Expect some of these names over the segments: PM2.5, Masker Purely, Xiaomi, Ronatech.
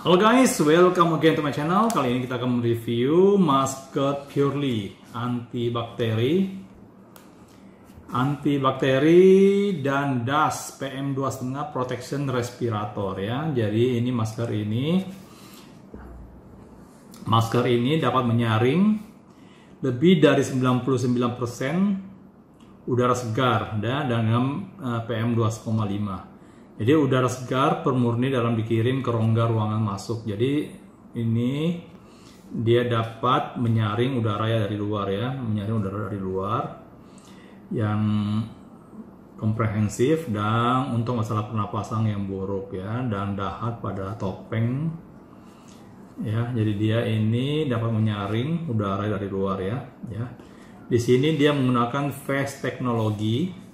Halo guys, welcome again to my channel. Kali ini kita akan mereview Masker Purely antibakteri dan dust PM2.5 protection respirator ya. Jadi ini masker ini dapat menyaring lebih dari 99% udara segar dan dengan PM2.5. Jadi udara segar pemurni dalam dikirim ke rongga ruangan masuk. Jadi ini dia dapat menyaring udara dari luar yang komprehensif dan untuk masalah pernapasan yang buruk ya, dan dahat pada topeng ya. Jadi dia ini dapat menyaring udara dari luar ya. Di sini dia menggunakan face teknologi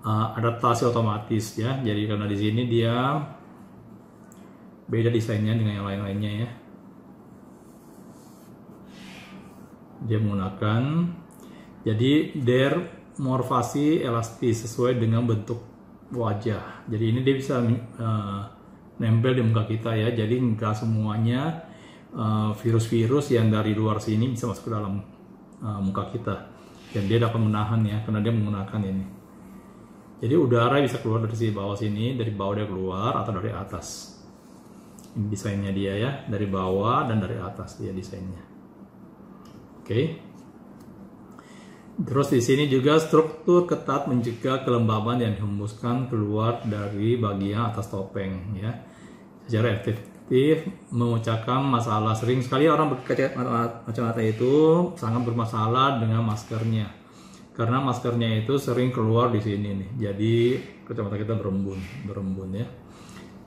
adaptasi otomatis ya. Jadi karena di sini dia beda desainnya dengan yang lain-lainnya ya. Dia menggunakan jadi dermorfasi elastis sesuai dengan bentuk wajah. Jadi ini dia bisa nempel di muka kita ya. Jadi nggak semuanya virus-virus yang dari luar sini bisa masuk ke dalam muka kita. Dan dia dapat menahan ya, karena dia menggunakan ini. Jadi udara bisa keluar dari bawah sini, dari bawah dia keluar atau dari atas. Ini desainnya dia ya, dari bawah dan dari atas dia desainnya. Oke. Terus di sini juga struktur ketat mencegah kelembaban yang dihembuskan keluar dari bagian atas topeng ya. Secara efektif memecahkan masalah. Sering sekali orang berkacamata itu sangat bermasalah dengan maskernya. Karena maskernya itu sering keluar di sini nih, jadi kacamata kita berembun ya.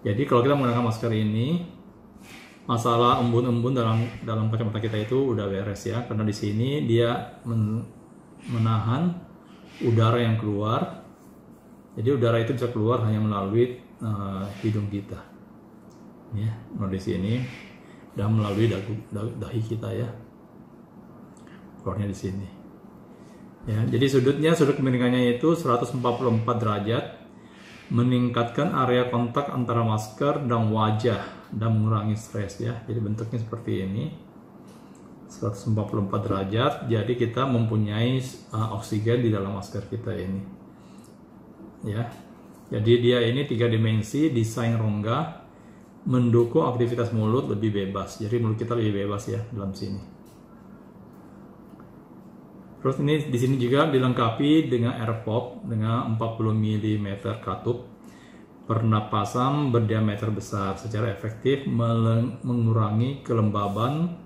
Jadi kalau kita menggunakan masker ini, masalah embun-embun dalam kacamata kita itu udah beres ya. Karena di sini dia menahan udara yang keluar. Jadi udara itu bisa keluar hanya melalui hidung kita, ya, melalui sini dan melalui dahi kita ya. Keluarnya di sini. Ya, jadi sudut kemiringannya itu 144 derajat, meningkatkan area kontak antara masker dan wajah dan mengurangi stres ya. Jadi bentuknya seperti ini, 144 derajat. Jadi kita mempunyai oksigen di dalam masker kita ini. Ya, jadi dia ini 3 dimensi, desain rongga, mendukung aktivitas mulut lebih bebas. Jadi mulut kita lebih bebas ya dalam sini. Terus ini di sini juga dilengkapi dengan air pop dengan 40 mm katup. Pernapasan berdiameter besar secara efektif mengurangi kelembaban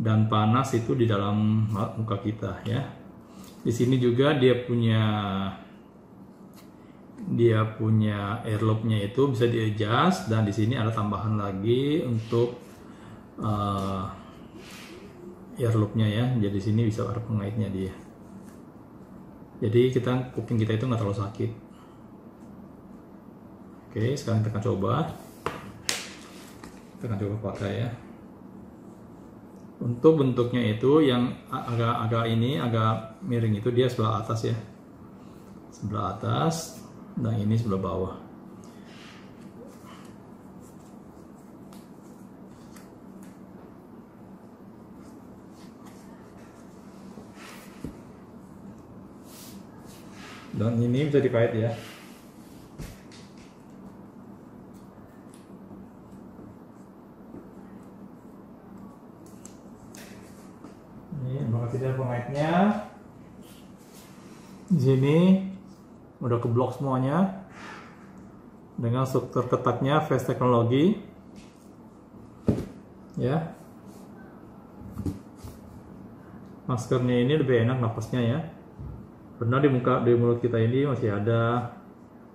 dan panas itu di dalam muka kita ya. Di sini juga dia punya airlocknya itu bisa di-adjust, dan di sini ada tambahan lagi untuk airlocknya ya. Jadi sini bisa ada pengaitnya dia, jadi kuping kita itu nggak terlalu sakit. Oke, sekarang kita akan coba pakai ya. Untuk bentuknya itu yang agak miring itu dia sebelah atas ya, sebelah atas, dan ini sebelah bawah. Dan ini bisa dikait ya. Ini makasih dari pengaitnya. Di sini udah keblok semuanya dengan struktur ketatnya face teknologi ya. Maskernya ini lebih enak napasnya ya. Karena di mulut kita ini masih ada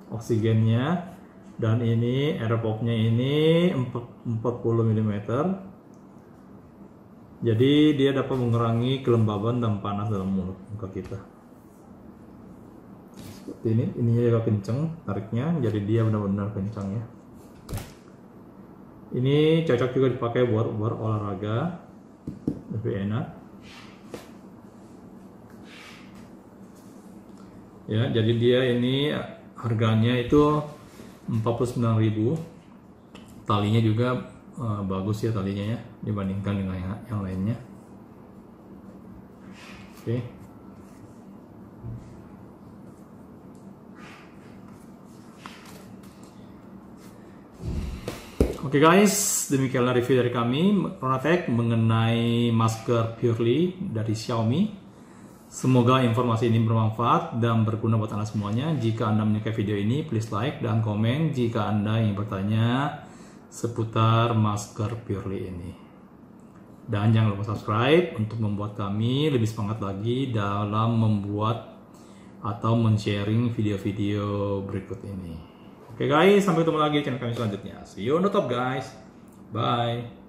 oksigennya, dan ini air popnya ini 40 mm. Jadi dia dapat mengurangi kelembaban dan panas dalam mulut muka kita. Seperti ini, ininya juga kenceng tariknya, jadi dia benar-benar kencang ya. Ini cocok juga dipakai buat olahraga, lebih enak. Ya, jadi dia ini harganya itu 49.000 Talinya juga bagus ya talinya ya, dibandingkan dengan yang lainnya. Oke. Oke guys, demikianlah review dari kami Ronatech mengenai masker Purely dari Xiaomi. Semoga informasi ini bermanfaat dan berguna buat Anda semuanya. Jika Anda menyukai video ini, please like dan komen jika Anda ingin bertanya seputar masker Purely ini. Dan jangan lupa subscribe untuk membuat kami lebih semangat lagi dalam membuat atau men-sharing video-video berikut ini. Oke guys, sampai ketemu lagi di channel kami selanjutnya. See you on the top guys. Bye.